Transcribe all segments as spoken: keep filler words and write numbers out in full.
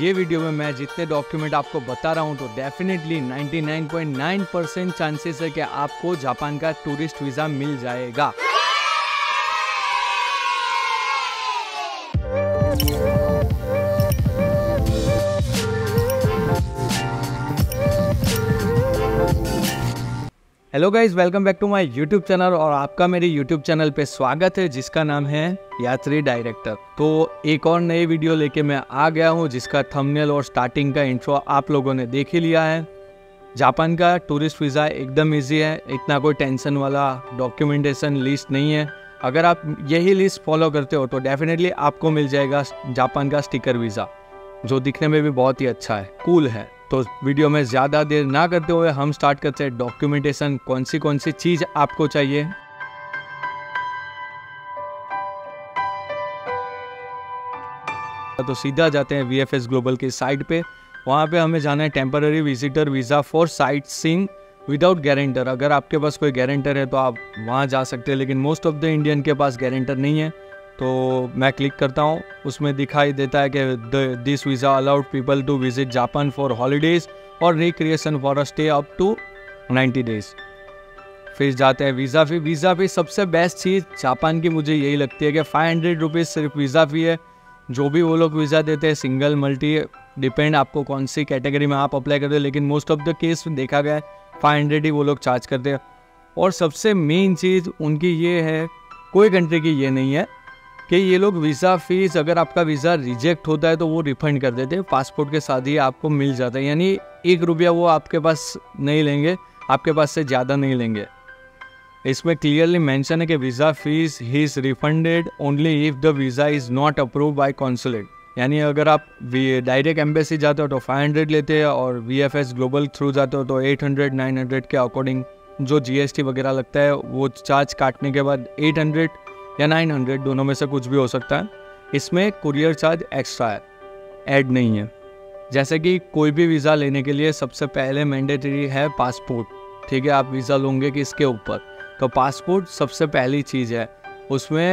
ये वीडियो में मैं जितने डॉक्यूमेंट आपको बता रहा हूँ तो डेफिनेटली निन्यानवे पॉइंट नौ परसेंट चांसेस है कि आपको जापान का टूरिस्ट वीज़ा मिल जाएगा। Hello guys, welcome back to my YouTube channel और आपका मेरे यूट्यूब चैनल पे स्वागत है जिसका नाम है यात्री डायरेक्टर। तो एक और नई वीडियो लेके मैं आ गया हूँ जिसका थंबनेल और स्टार्टिंग का इंट्रो आप लोगों ने देख ही लिया है। जापान का टूरिस्ट वीज़ा एकदम इजी है, इतना कोई टेंशन वाला डॉक्यूमेंटेशन लिस्ट नहीं है। अगर आप यही लिस्ट फॉलो करते हो तो डेफिनेटली आपको मिल जाएगा जापान का स्टिकर वीज़ा, जो दिखने में भी बहुत ही अच्छा है, कूल है। तो वीडियो में ज़्यादा देर ना करते हुए हम स्टार्ट करते हैं डॉक्यूमेंटेशन, कौन सी कौन सी चीज़ आपको चाहिए। तो सीधा जाते हैं वी एफ एस ग्लोबल की साइट पे। वहाँ पे हमें जाना है temporary visitor visa for sight seeing without guarantor. अगर आपके पास कोई गारंटर है तो आप वहाँ जा सकते हैं, लेकिन मोस्ट ऑफ द इंडियन के पास गारंटर नहीं है। तो मैं क्लिक करता हूँ, उसमें दिखाई देता है कि this visa allowed people to visit Japan for holidays और recreation for a stay up to ninety days. फिर जाते हैं वीज़ा फ़ी। वीज़ा फ़ी सबसे बेस्ट चीज़ जापान की मुझे यही लगती है कि फाइव हंड्रेड रुपीज़ सिर्फ वीज़ा फ़ी है। जो भी वो लोग वीज़ा देते हैं, सिंगल मल्टी डिपेंड आपको कौन सी कैटेगरी में आप अप्लाई करते हो, लेकिन मोस्ट ऑफ द केस देखा गया है फाइव हंड्रेड ही वो लोग चार्ज करते हैं। और सबसे मेन चीज़ उनकी ये है, कोई कंट्री की ये नहीं है कि ये लोग वीज़ा फ़ीस, अगर आपका वीज़ा रिजेक्ट होता है तो वो रिफ़ंड कर देते हैं, पासपोर्ट के साथ ही आपको मिल जाता है। यानी एक रुपया वो आपके पास नहीं लेंगे, आपके पास से ज़्यादा नहीं लेंगे। इसमें क्लियरली मेंशन है कि वीज़ा फ़ीस ही is refunded only if the visa is not approved by consulate. यानी अगर आप डायरेक्ट एम्बेसी जाते हो तो फाइव हंड्रेड लेते हैं और V F S global through जाते हो तो एट हंड्रेड नाइन हंड्रेड के अकॉर्डिंग जो जी एस टी वगैरह लगता है वो चार्ज काटने के बाद एट हंड्रेड या नौ सौ दोनों में से कुछ भी हो सकता है। इसमें कुरियर चार्ज एक्स्ट्रा है, ऐड नहीं है। जैसे कि कोई भी वीज़ा लेने के लिए सबसे पहले मैंडेटरी है पासपोर्ट। ठीक है, आप वीज़ा लोगे किसके ऊपर, तो पासपोर्ट सबसे पहली चीज़ है। उसमें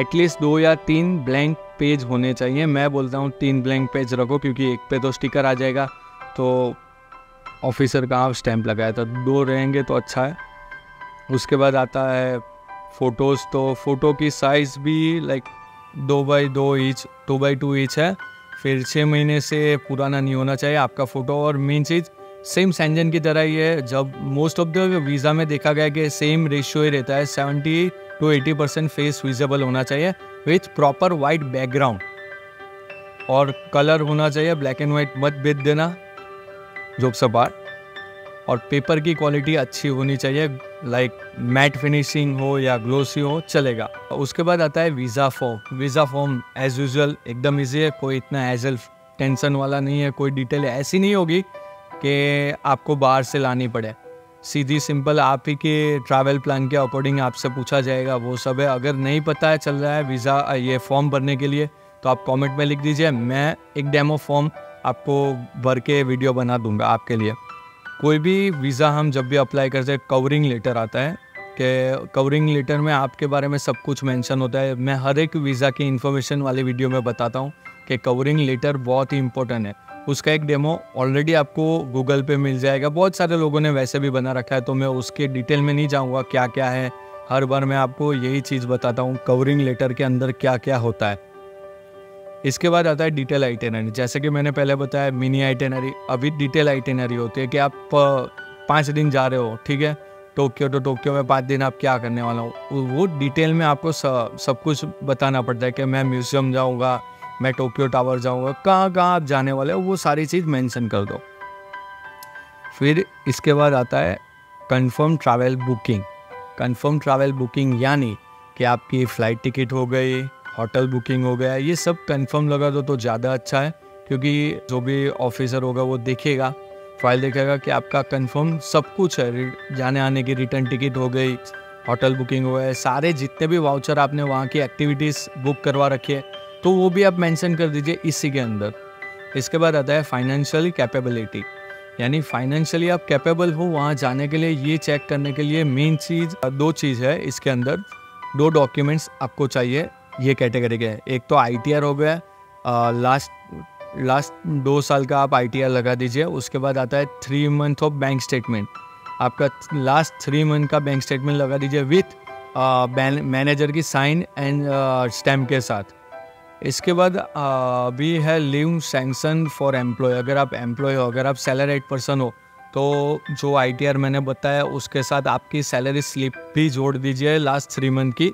एटलीस्ट दो या तीन ब्लैंक पेज होने चाहिए। मैं बोलता हूँ तीन ब्लैंक पेज रखो, क्योंकि एक पे तो स्टिकर आ जाएगा तो ऑफिसर का स्टैंप लगाया था, दो रहेंगे तो अच्छा है। उसके बाद आता है फ़ोटोज़। तो फ़ोटो की साइज़ भी लाइक दो बाई दो इंच दो बाई टू इंच है। फिर छः महीने से पुराना नहीं होना चाहिए आपका फ़ोटो। और मेन चीज़ सेम सेंजन की तरह ही है, जब मोस्ट ऑफ द वीज़ा में देखा गया कि सेम रेशियो ही रहता है, seventy two eighty percent face visible होना चाहिए विथ प्रॉपर वाइट बैकग्राउंड। और कलर होना चाहिए, ब्लैक एंड वाइट मत भेज देना, जो सपाट। और पेपर की क्वालिटी अच्छी होनी चाहिए, लाइक मैट फिनिशिंग हो या ग्लोसी हो चलेगा। उसके बाद आता है visa form. Visa form as usual एकदम इजी है, कोई इतना हैजल टेंशन वाला नहीं है। कोई डिटेल ऐसी नहीं होगी कि आपको बाहर से लानी पड़े, सीधी सिंपल आप ही के ट्रैवल प्लान के अकॉर्डिंग आपसे पूछा जाएगा वो सब है। अगर नहीं पता है चल रहा है वीज़ा ये फॉर्म भरने के लिए तो आप कॉमेंट में लिख दीजिए, मैं एक डेमो फॉर्म आपको भर के वीडियो बना दूँगा आपके लिए। कोई भी वीज़ा हम जब भी अप्लाई करते हैं कवरिंग लेटर आता है, कि कवरिंग लेटर में आपके बारे में सब कुछ मेंशन होता है। मैं हर एक वीज़ा की इन्फॉर्मेशन वाले वीडियो में बताता हूँ कि कवरिंग लेटर बहुत ही इंपॉर्टेंट है। उसका एक डेमो ऑलरेडी आपको गूगल पे मिल जाएगा, बहुत सारे लोगों ने वैसे भी बना रखा है, तो मैं उसके डिटेल में नहीं जाऊँगा क्या क्या है। हर बार मैं आपको यही चीज़ बताता हूँ कवरिंग लेटर के अंदर क्या क्या होता है। इसके बाद आता है डिटेल आइटिनरी। जैसे कि मैंने पहले बताया मिनी आइटिनरी, अभी डिटेल आइटिनरी होती है कि आप पाँच दिन जा रहे हो, ठीक है, टोक्यो तो टोक्यो में पाँच दिन आप क्या करने वाला हो, वो डिटेल में आपको सब कुछ बताना पड़ता है कि मैं म्यूज़ियम जाऊँगा, मैं टोक्यो टावर जाऊँगा, कहाँ कहाँ आप जाने वाले हो, वो सारी चीज़ मेंशन कर दो। फिर इसके बाद आता है confirm travel booking. Confirm travel booking यानी कि आपकी फ़्लाइट टिकट हो गई, होटल बुकिंग हो गया, ये सब कंफर्म लगा दो तो ज़्यादा अच्छा है, क्योंकि जो भी ऑफिसर होगा वो देखेगा, फाइल देखेगा कि आपका कंफर्म सब कुछ है, जाने आने की रिटर्न टिकट हो गई, होटल बुकिंग हो गया, सारे जितने भी वाउचर आपने वहाँ की एक्टिविटीज़ बुक करवा रखी है तो वो भी आप मेंशन कर दीजिए इसी के अंदर। इसके बाद आता है फाइनेंशियल कैपेबिलिटी, यानी फाइनेंशियली आप कैपेबल हो वहाँ जाने के लिए। ये चेक करने के लिए मेन चीज़ दो चीज़ है इसके अंदर, दो डॉक्यूमेंट्स आपको चाहिए ये कैटेगरी के। एक तो आई टी आर हो गया, लास्ट लास्ट दो साल का आप आई टी आर लगा दीजिए। उसके बाद आता है three month of bank statement, आपका लास्ट थ्री मंथ का बैंक स्टेटमेंट लगा दीजिए विथ मैनेजर की साइन एंड स्टैम्प के साथ। इसके बाद भी है लीव सैंक्शन फॉर एम्प्लॉय, अगर आप एम्प्लॉय हो, अगर आप सैलरीड पर्सन हो तो जो आई टी आर मैंने बताया उसके साथ आपकी सैलरी स्लिप भी जोड़ दीजिए लास्ट थ्री मंथ की,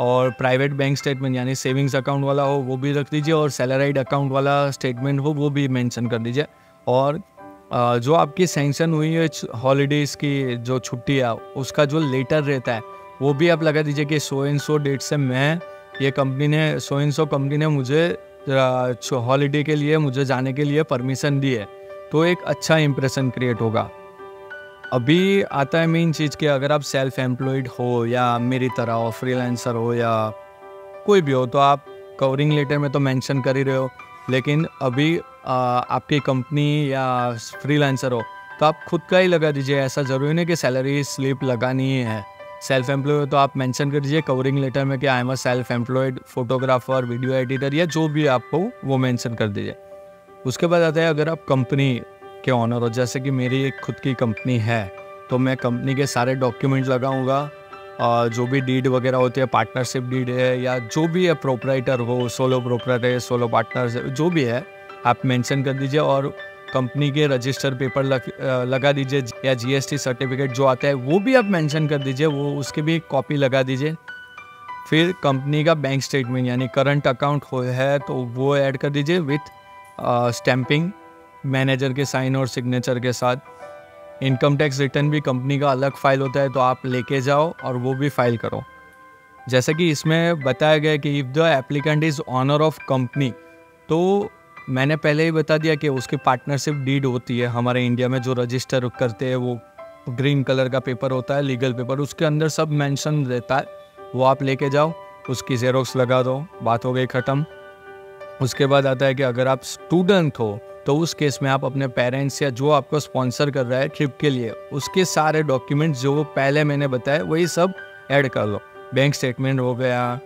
और प्राइवेट बैंक स्टेटमेंट यानी सेविंग्स अकाउंट वाला हो वो भी रख दीजिए, और सैलरीड अकाउंट वाला स्टेटमेंट हो वो भी मेंशन कर दीजिए। और जो आपकी सैंक्शन हुई है हॉलीडेज़ की जो छुट्टी है उसका जो लेटर रहता है वो भी आप लगा दीजिए कि सो एंड सो डेट से मैं ये कंपनी ने सो एंड सो कंपनी ने मुझे हॉलीडे के लिए मुझे जाने के लिए परमिशन दी है, तो एक अच्छा इम्प्रेशन क्रिएट होगा। अभी आता है मेन चीज़ कि अगर आप सेल्फ एम्प्लॉयड हो या मेरी तरह हो, फ्रीलांसर हो या कोई भी हो, तो आप कवरिंग लेटर में तो मेंशन कर ही रहे हो, लेकिन अभी आ, आपकी कंपनी या फ्रीलांसर हो तो आप खुद का ही लगा दीजिए, ऐसा ज़रूरी नहीं कि सैलरी स्लिप लगानी है। सेल्फ एम्प्लॉय हो तो आप मेंशन कर दीजिए कवरिंग लेटर में कि I am a self employed photographer, video editor या जो भी आपको वो मेंशन कर दीजिए। उसके बाद आता है अगर आप कंपनी के ऑनर हो, जैसे कि मेरी एक खुद की कंपनी है तो मैं कंपनी के सारे डॉक्यूमेंट लगाऊंगा, और जो भी डीड वगैरह होती है, पार्टनरशिप डीड है या जो भी है, प्रोपराइटर हो, सोलो प्रोपराइटर है, सोलो पार्टनर जो भी है आप मेंशन कर दीजिए, और कंपनी के रजिस्टर पेपर लग, लगा दीजिए या जीएसटी सर्टिफिकेट जो आता है वो भी आप मेंशन कर दीजिए, वो उसकी भी एक कॉपी लगा दीजिए। फिर कंपनी का बैंक स्टेटमेंट यानी करंट अकाउंट हो है तो वो ऐड कर दीजिए विथ स्टैम्पिंग मैनेजर के साइन और सिग्नेचर के साथ। इनकम टैक्स रिटर्न भी कंपनी का अलग फाइल होता है तो आप लेके जाओ और वो भी फाइल करो। जैसे कि इसमें बताया गया कि if the applicant is owner of company, तो मैंने पहले ही बता दिया कि उसकी पार्टनरशिप डीड होती है हमारे इंडिया में, जो रजिस्टर करते हैं वो ग्रीन कलर का पेपर होता है, लीगल पेपर, उसके अंदर सब मेंशन रहता है, वो आप लेके जाओ, उसकी जेरोक्स लगा दो, बात हो गई ख़त्म। उसके बाद आता है कि अगर आप स्टूडेंट हो तो उस केस में आप अपने पेरेंट्स या जो आपको स्पॉन्सर कर रहा है ट्रिप के लिए उसके सारे डॉक्यूमेंट्स जो पहले मैंने बताए वही सब ऐड कर लो। बैंक स्टेटमेंट हो गया,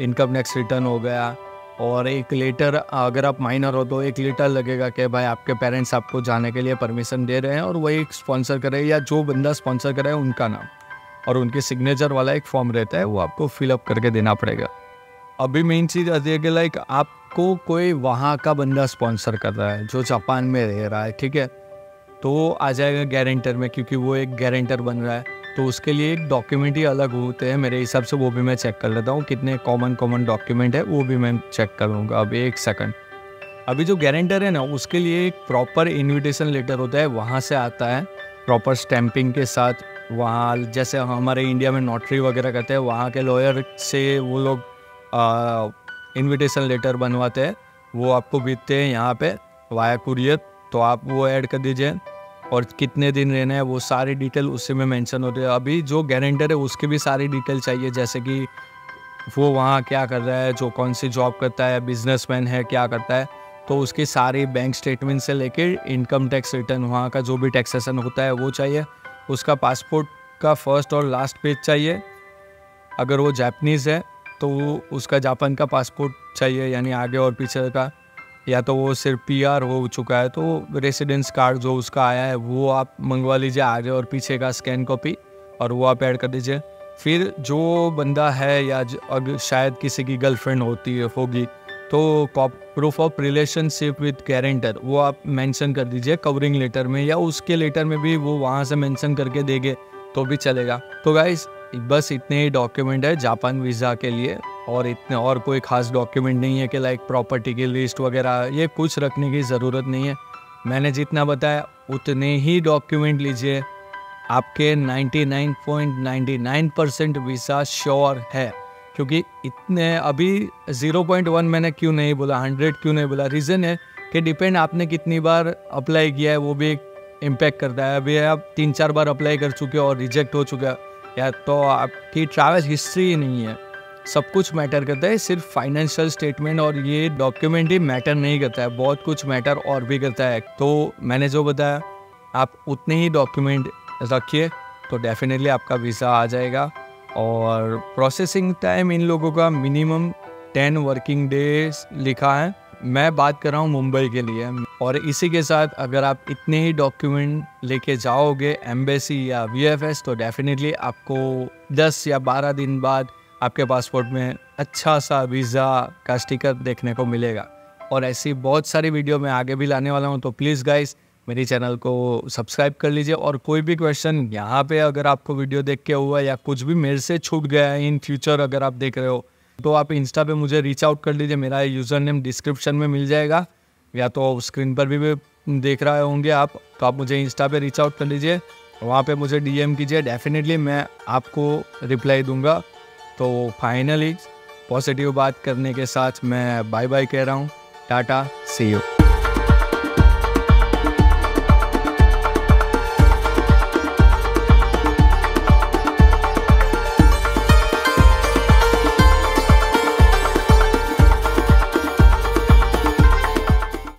इनकम टैक्स रिटर्न हो गया, और एक लेटर, अगर आप माइनर हो तो एक लेटर लगेगा कि भाई आपके पेरेंट्स आपको जाने के लिए परमिशन दे रहे हैं, और वही स्पॉन्सर करे या जो बंदा स्पॉन्सर करे उनका नाम और उनके सिग्नेचर वाला एक फॉर्म रहता है वो आपको फिलअप करके देना पड़ेगा। अभी मेन चीज़ आती है कि लाइक आप को कोई वहाँ का बंदा स्पॉन्सर कर रहा है जो जापान में रह रहा है, ठीक है, तो आ जाएगा गारंटर में, क्योंकि वो एक गारंटर बन रहा है तो उसके लिए एक डॉक्यूमेंट ही अलग होते हैं मेरे हिसाब से, वो भी मैं चेक कर लेता हूँ कितने कॉमन कॉमन डॉक्यूमेंट है वो भी मैं चेक कर लूँगा अभी एक सेकंड। अभी जो गारंटर है ना उसके लिए एक प्रॉपर इन्विटेशन लेटर होता है, वहाँ से आता है प्रॉपर स्टैम्पिंग के साथ, वहाँ जैसे हमारे इंडिया में नोटरी वगैरह करते हैं वहाँ के लॉयर से वो लोग इनविटेशन लेटर बनवाते हैं, वो आपको भेजते हैं यहाँ पे वाया कुरियर, तो आप वो ऐड कर दीजिए, और कितने दिन रहना है वो सारी डिटेल उसी में मेंशन होती है। अभी जो गारंटर है उसकी भी सारी डिटेल चाहिए, जैसे कि वो वहाँ क्या कर रहा है, जो कौन सी जॉब करता है, बिजनेसमैन है, क्या करता है, तो उसकी सारी बैंक स्टेटमेंट से लेके इनकम टैक्स रिटर्न, वहाँ का जो भी टैक्सेशन होता है वो चाहिए। उसका पासपोर्ट का फर्स्ट और लास्ट पेज चाहिए, अगर वो जापानीज़ है तो उसका जापान का पासपोर्ट चाहिए यानी आगे और पीछे का, या तो वो सिर्फ पीआर हो चुका है तो रेसिडेंस कार्ड जो उसका आया है वो आप मंगवा लीजिए, आगे और पीछे का स्कैन कॉपी, और वो आप ऐड कर दीजिए। फिर जो बंदा है या अगर शायद किसी की गर्लफ्रेंड होती है होगी तो proof of relationship with guarantor वो आप मेंशन कर दीजिए कवरिंग लेटर में, या उसके लेटर में भी वो वहाँ से मेंशन करके देंगे तो भी चलेगा। तो गाइस बस इतने ही डॉक्यूमेंट है जापान वीज़ा के लिए, और इतने और कोई ख़ास डॉक्यूमेंट नहीं है कि लाइक प्रॉपर्टी की लिस्ट वगैरह, ये कुछ रखने की ज़रूरत नहीं है। मैंने जितना बताया उतने ही डॉक्यूमेंट लीजिए, आपके निन्यानवे पॉइंट निन्यानवे परसेंट वीज़ा श्योर है। क्योंकि इतने अभी ज़ीरो पॉइंट वन मैंने क्यों नहीं बोला, हंड्रेड क्यों नहीं बोला, रीज़न है कि डिपेंड आपने कितनी बार अप्लाई किया है वो भी एक इम्पैक्ट करता है। अभी आप तीन चार बार अप्लाई कर चुके हो और रिजेक्ट हो चुका है, या तो आपकी ट्रैवल हिस्ट्री ही नहीं है, सब कुछ मैटर करता है, सिर्फ फाइनेंशियल स्टेटमेंट और ये डॉक्यूमेंट ही मैटर नहीं करता है, बहुत कुछ मैटर और भी करता है। तो मैंने जो बताया आप उतने ही डॉक्यूमेंट रखिए तो डेफिनेटली आपका वीज़ा आ जाएगा। और प्रोसेसिंग टाइम इन लोगों का मिनिमम टेन वर्किंग डेज लिखा है, मैं बात कर रहा हूँ मुंबई के लिए। और इसी के साथ अगर आप इतने ही डॉक्यूमेंट लेके जाओगे एम्बेसी या वी एफ एस तो डेफिनेटली आपको दस या बारह दिन बाद आपके पासपोर्ट में अच्छा सा वीज़ा का स्टिकर देखने को मिलेगा। और ऐसी बहुत सारी वीडियो मैं आगे भी लाने वाला हूँ, तो प्लीज़ गाइस मेरे चैनल को सब्सक्राइब कर लीजिए। और कोई भी क्वेश्चन यहाँ पे अगर आपको वीडियो देख के हुआ या कुछ भी मेरे से छूट गया है इन फ्यूचर अगर आप देख रहे हो तो आप इंस्टा पे मुझे रीच आउट कर लीजिए। मेरा यूज़र नेम डिस्क्रिप्शन में मिल जाएगा या तो स्क्रीन पर भी, भी देख रहे होंगे आप, तो आप मुझे इंस्टा पे रीच आउट कर लीजिए, वहाँ पे मुझे डी एम कीजिए, डेफिनेटली मैं आपको रिप्लाई दूँगा। तो फाइनली पॉजिटिव बात करने के साथ मैं बाय बाय कह रहा हूँ, टाटा सी यू।